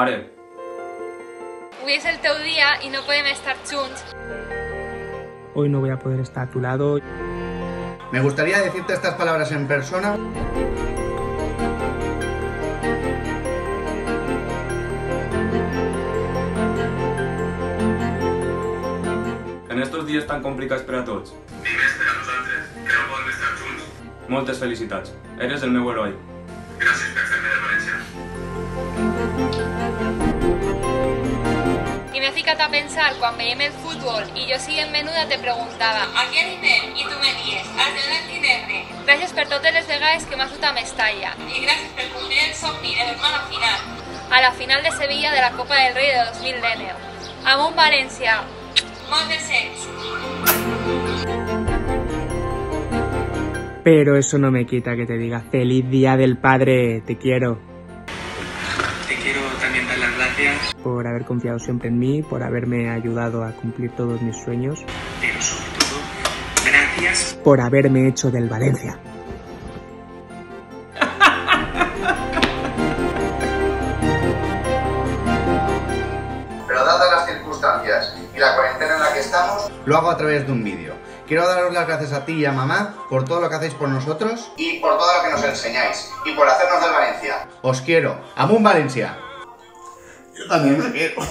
Pare. Hoy es el teu día y no podemos estar juntos. Hoy no voy a poder estar a tu lado. Me gustaría decirte estas palabras en persona. En estos días tan complicats per a tots. Digues per a nosaltres que no podem estar junts. Moltes felicitats. Eres el meu heroi. Gràcies per fer-me de València. I m'he ficat a pensar quan veiem el futbol i jo siguent menuda te preguntava ¿a qué diner? I tu me dies, al blanc i negre. Gràcies per totes les vegades que m'has dut a Mestalla. I gràcies per complir el somni de l'hermana final. A la final de Sevilla de la Copa del Rey de 2019. Amunt València! Pero eso no me quita que te diga feliz día del padre, te quiero. Te quiero también dar las gracias por haber confiado siempre en mí, por haberme ayudado a cumplir todos mis sueños. Pero sobre todo, gracias por haberme hecho del Valencia. Pero dadas las circunstancias y la cuarentena en la que estamos, lo hago a través de un vídeo. Quiero daros las gracias a ti y a mamá por todo lo que hacéis por nosotros y por todo lo que nos enseñáis y por hacernos del Valencia. Os quiero. Amunt Valencia. Yo también me quiero.